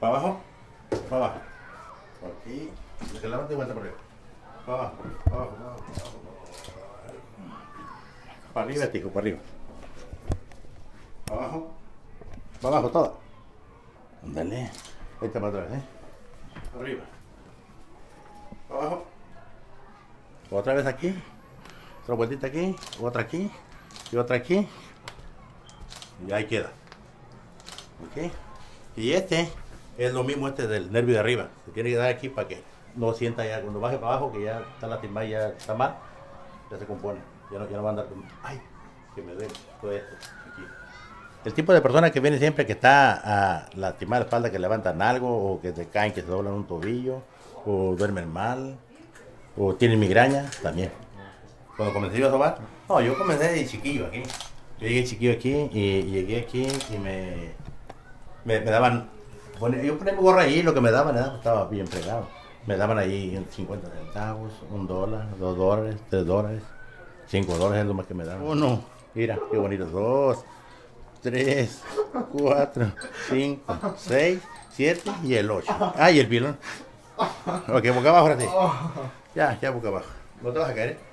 Para abajo, para abajo. Por aquí, que la mano de vuelta por arriba. Para abajo, para abajo, para abajo. Para arriba, tico, para arriba. Para abajo. Para abajo, toda. Ándale. Esta para atrás, ¿eh? Arriba. Para abajo. Otra vez aquí. Otra vueltita aquí. Otra aquí. Y otra aquí. Y ahí queda. ¿Ok? Y este es lo mismo, este del nervio de arriba. Se tiene que dar aquí para que no sienta ya. Cuando baje para abajo, que ya está lastimado, ya está mal, ya se compone. Ya no va a andar con... ¡Ay! Que me duele todo esto. Aquí. El tipo de persona que viene siempre que está a lastimar la espalda, que levantan algo, o que se caen, que se doblan un tobillo, o duermen mal, o tienen migraña, también. Cuando comencé yo a sobar, no, yo comencé de chiquillo aquí. Yo llegué chiquillo aquí y llegué aquí y me daban... Yo ponía mi gorra ahí, lo que me daban, estaba bien fregado. Me daban ahí 50 centavos, $1, $2, $3, $5 es lo más que me daban. Uno, mira, qué bonito, 2, 3, 4, 5, 6, 7 y el 8. Ah, y el pilón. Ok, boca abajo ahora sí. Ya boca abajo. No te vas a caer, ¿eh?